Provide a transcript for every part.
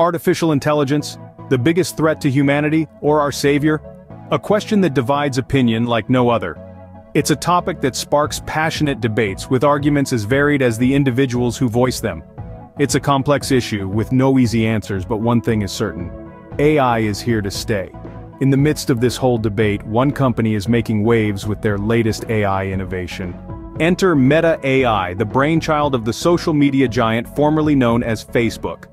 Artificial intelligence, the biggest threat to humanity, or our savior? A question that divides opinion like no other. It's a topic that sparks passionate debates with arguments as varied as the individuals who voice them. It's a complex issue with no easy answers, but one thing is certain. AI is here to stay. In the midst of this whole debate, one company is making waves with their latest AI innovation. Enter Meta AI, the brainchild of the social media giant formerly known as Facebook.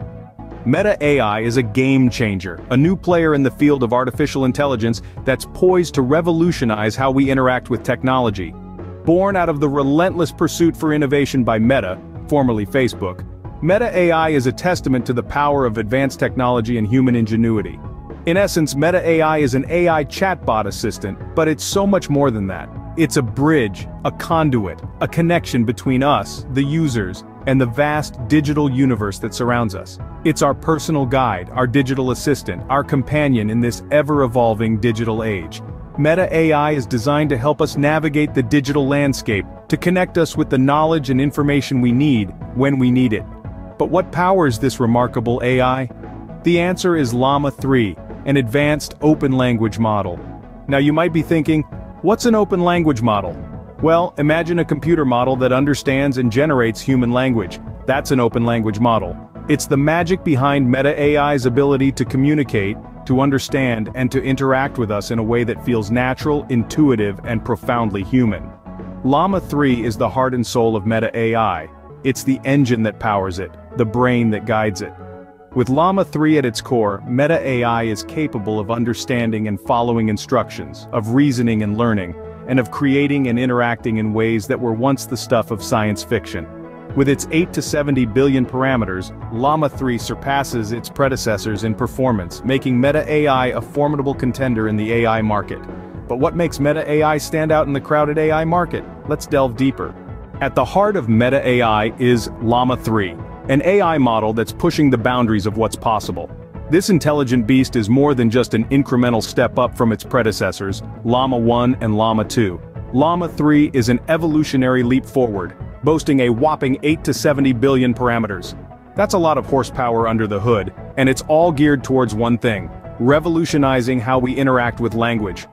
Meta AI is a game changer, a new player in the field of artificial intelligence that's poised to revolutionize how we interact with technology. Born out of the relentless pursuit for innovation by Meta, formerly Facebook, Meta AI is a testament to the power of advanced technology and human ingenuity. In essence, Meta AI is an AI chatbot assistant, but it's so much more than that. It's a bridge, a conduit, a connection between us, the users, and the vast digital universe that surrounds us. It's our personal guide, our digital assistant, our companion in this ever-evolving digital age. Meta AI is designed to help us navigate the digital landscape, to connect us with the knowledge and information we need, when we need it. But what powers this remarkable AI? The answer is Llama 3, an advanced open language model. Now you might be thinking, what's an open language model? Well, imagine a computer model that understands and generates human language. That's an open language model. It's the magic behind Meta AI's ability to communicate, to understand, and to interact with us in a way that feels natural, intuitive, and profoundly human. Llama 3 is the heart and soul of Meta AI. It's the engine that powers it, the brain that guides it. With Llama 3 at its core, Meta AI is capable of understanding and following instructions, of reasoning and learning, and of creating and interacting in ways that were once the stuff of science fiction. With its 8 to 70 billion parameters, Llama 3 surpasses its predecessors in performance, making Meta AI a formidable contender in the AI market. But what makes Meta AI stand out in the crowded AI market? Let's delve deeper. At the heart of Meta AI is Llama 3, an AI model that's pushing the boundaries of what's possible. This intelligent beast is more than just an incremental step up from its predecessors, Llama 1 and Llama 2. Llama 3 is an evolutionary leap forward, boasting a whopping 8 to 70 billion parameters. That's a lot of horsepower under the hood, and it's all geared towards one thing: revolutionizing how we interact with language.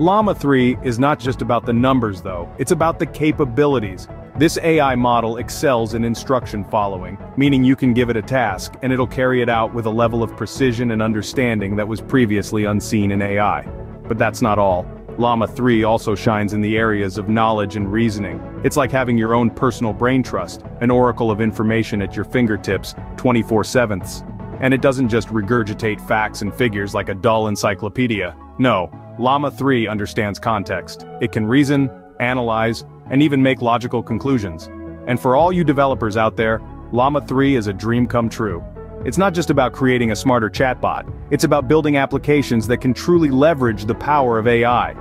Llama 3 is not just about the numbers though, it's about the capabilities. This AI model excels in instruction following, meaning you can give it a task, and it'll carry it out with a level of precision and understanding that was previously unseen in AI. But that's not all. Llama 3 also shines in the areas of knowledge and reasoning. It's like having your own personal brain trust, an oracle of information at your fingertips, 24/7. And it doesn't just regurgitate facts and figures like a dull encyclopedia. No, Llama 3 understands context. It can reason, analyze, and even make logical conclusions. And for all you developers out there, Llama 3 is a dream come true. It's not just about creating a smarter chatbot, it's about building applications that can truly leverage the power of AI.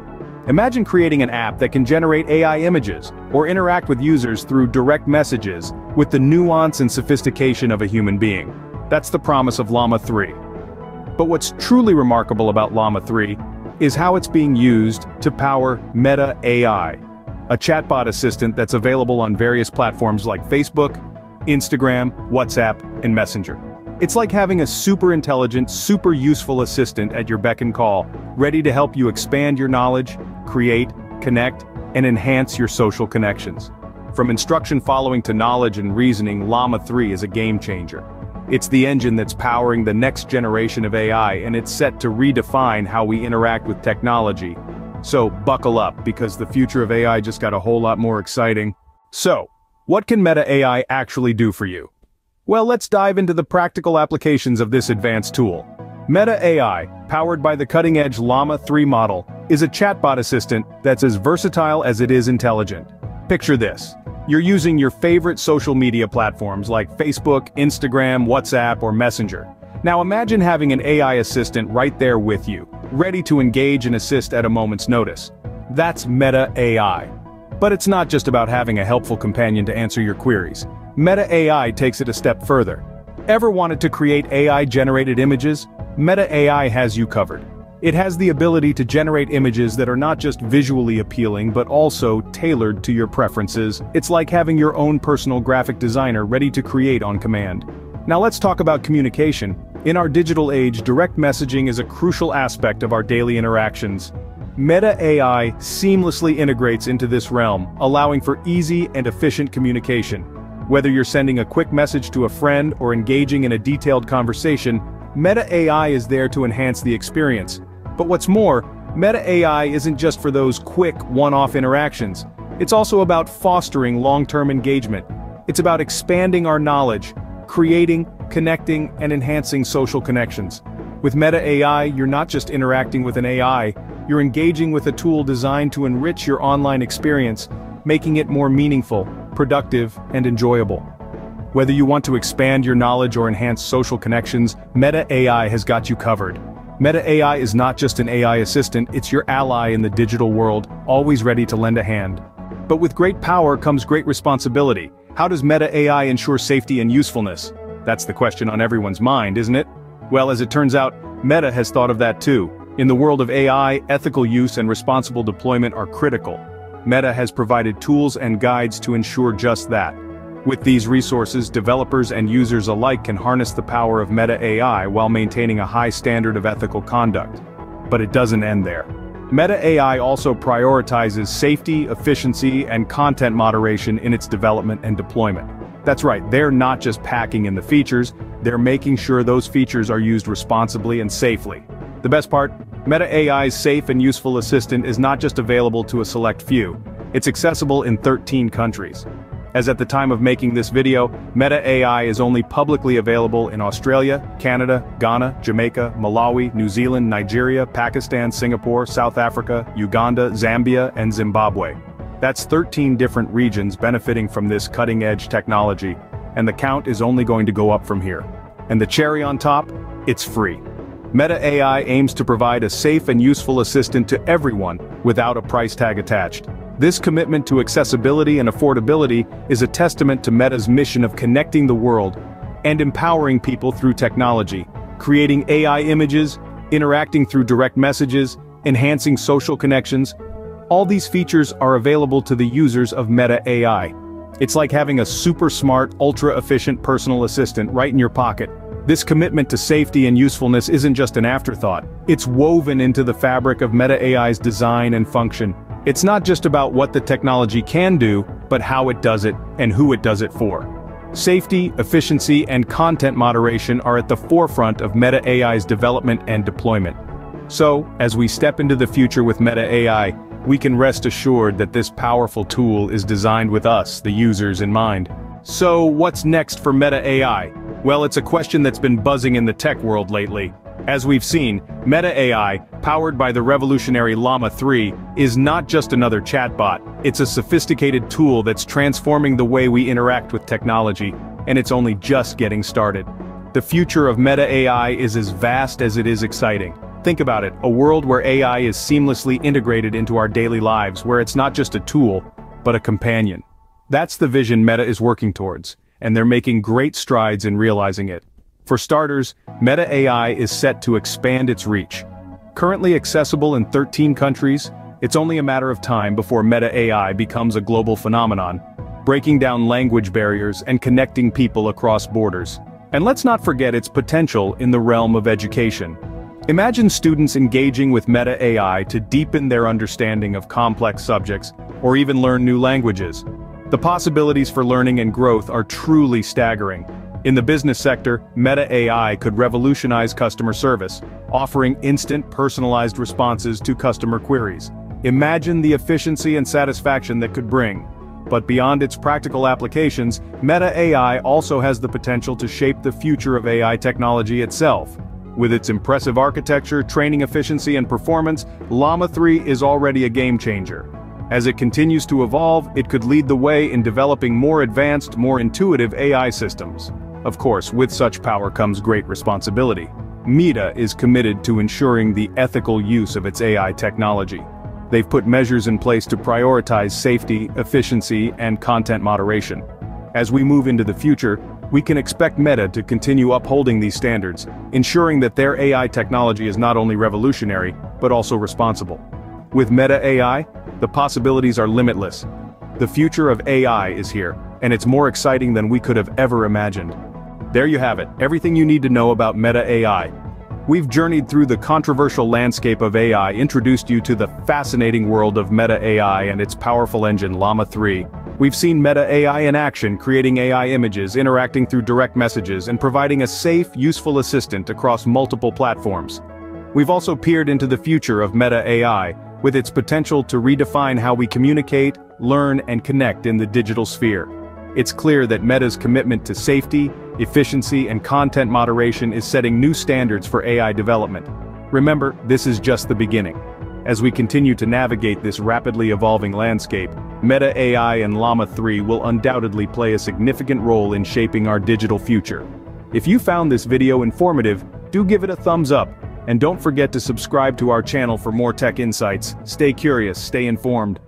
Imagine creating an app that can generate AI images, or interact with users through direct messages, with the nuance and sophistication of a human being. That's the promise of Llama 3. But what's truly remarkable about Llama 3 is how it's being used to power Meta AI, a chatbot assistant that's available on various platforms like Facebook, Instagram, WhatsApp, and Messenger. It's like having a super intelligent, super useful assistant at your beck and call, ready to help you expand your knowledge, create, connect, and enhance your social connections. From instruction following to knowledge and reasoning, Llama 3 is a game changer. It's the engine that's powering the next generation of AI, and it's set to redefine how we interact with technology. So buckle up, because the future of AI just got a whole lot more exciting. So, what can Meta AI actually do for you? Well, let's dive into the practical applications of this advanced tool. Meta AI, powered by the cutting-edge Llama 3 model, is a chatbot assistant that's as versatile as it is intelligent. Picture this. You're using your favorite social media platforms like Facebook, Instagram, WhatsApp, or Messenger. Now imagine having an AI assistant right there with you, ready to engage and assist at a moment's notice. That's Meta AI. But it's not just about having a helpful companion to answer your queries. Meta AI takes it a step further. Ever wanted to create AI-generated images? Meta AI has you covered. It has the ability to generate images that are not just visually appealing but also tailored to your preferences. It's like having your own personal graphic designer ready to create on command. Now let's talk about communication. In our digital age, direct messaging is a crucial aspect of our daily interactions. Meta AI seamlessly integrates into this realm, allowing for easy and efficient communication. Whether you're sending a quick message to a friend or engaging in a detailed conversation, Meta AI is there to enhance the experience. But what's more, Meta AI isn't just for those quick, one-off interactions. It's also about fostering long-term engagement. It's about expanding our knowledge, creating, connecting, and enhancing social connections. With Meta AI, you're not just interacting with an AI, you're engaging with a tool designed to enrich your online experience, making it more meaningful, productive, and enjoyable. Whether you want to expand your knowledge or enhance social connections, Meta AI has got you covered. Meta AI is not just an AI assistant, it's your ally in the digital world, always ready to lend a hand. But with great power comes great responsibility. How does Meta AI ensure safety and usefulness? That's the question on everyone's mind, isn't it? Well, as it turns out, Meta has thought of that too. In the world of AI, ethical use and responsible deployment are critical. Meta has provided tools and guides to ensure just that. With these resources, developers and users alike can harness the power of Meta AI while maintaining a high standard of ethical conduct. But it doesn't end there. Meta AI also prioritizes safety, efficiency, and content moderation in its development and deployment. That's right, they're not just packing in the features, they're making sure those features are used responsibly and safely. The best part, Meta AI's safe and useful assistant is not just available to a select few, it's accessible in 13 countries. As at the time of making this video, Meta AI is only publicly available in Australia, Canada, Ghana, Jamaica, Malawi, New Zealand, Nigeria, Pakistan, Singapore, South Africa, Uganda, Zambia, and Zimbabwe. That's 13 different regions benefiting from this cutting-edge technology, and the count is only going to go up from here. And the cherry on top? It's free. Meta AI aims to provide a safe and useful assistant to everyone, without a price tag attached. This commitment to accessibility and affordability is a testament to Meta's mission of connecting the world and empowering people through technology, creating AI images, interacting through direct messages, enhancing social connections. All these features are available to the users of Meta AI. It's like having a super smart, ultra-efficient personal assistant right in your pocket. This commitment to safety and usefulness isn't just an afterthought. It's woven into the fabric of Meta AI's design and function. It's not just about what the technology can do, but how it does it and who it does it for. Safety, efficiency, and content moderation are at the forefront of Meta AI's development and deployment. So, as we step into the future with Meta AI, we can rest assured that this powerful tool is designed with us, the users, in mind. So, what's next for Meta AI? Well, it's a question that's been buzzing in the tech world lately. As we've seen, Meta AI, powered by the revolutionary Llama 3, is not just another chatbot, it's a sophisticated tool that's transforming the way we interact with technology, and it's only just getting started. The future of Meta AI is as vast as it is exciting. Think about it, a world where AI is seamlessly integrated into our daily lives, where it's not just a tool, but a companion. That's the vision Meta is working towards, and they're making great strides in realizing it. For starters, Meta AI is set to expand its reach. Currently accessible in 13 countries, it's only a matter of time before Meta AI becomes a global phenomenon, breaking down language barriers and connecting people across borders. And let's not forget its potential in the realm of education. Imagine students engaging with Meta AI to deepen their understanding of complex subjects, or even learn new languages. The possibilities for learning and growth are truly staggering. In the business sector, Meta AI could revolutionize customer service, offering instant, personalized responses to customer queries. Imagine the efficiency and satisfaction that could bring. But beyond its practical applications, Meta AI also has the potential to shape the future of AI technology itself. With its impressive architecture, training efficiency, and performance, Llama 3 is already a game changer. As it continues to evolve, it could lead the way in developing more advanced, more intuitive AI systems. Of course, with such power comes great responsibility. Meta is committed to ensuring the ethical use of its AI technology. They've put measures in place to prioritize safety, efficiency, and content moderation. As we move into the future, we can expect Meta to continue upholding these standards, ensuring that their AI technology is not only revolutionary, but also responsible. With Meta AI, the possibilities are limitless. The future of AI is here, and it's more exciting than we could have ever imagined. There you have it, everything you need to know about Meta AI. We've journeyed through the controversial landscape of AI, introduced you to the fascinating world of Meta AI and its powerful engine Llama 3. We've seen Meta AI in action, creating AI images, interacting through direct messages, and providing a safe, useful assistant across multiple platforms. We've also peered into the future of Meta AI, with its potential to redefine how we communicate, learn, and connect in the digital sphere. It's clear that Meta's commitment to safety, efficiency, and content moderation is setting new standards for AI development. Remember, this is just the beginning. As we continue to navigate this rapidly evolving landscape, Meta AI and Llama 3 will undoubtedly play a significant role in shaping our digital future. If you found this video informative, do give it a thumbs up, and don't forget to subscribe to our channel for more tech insights. Stay curious, stay informed.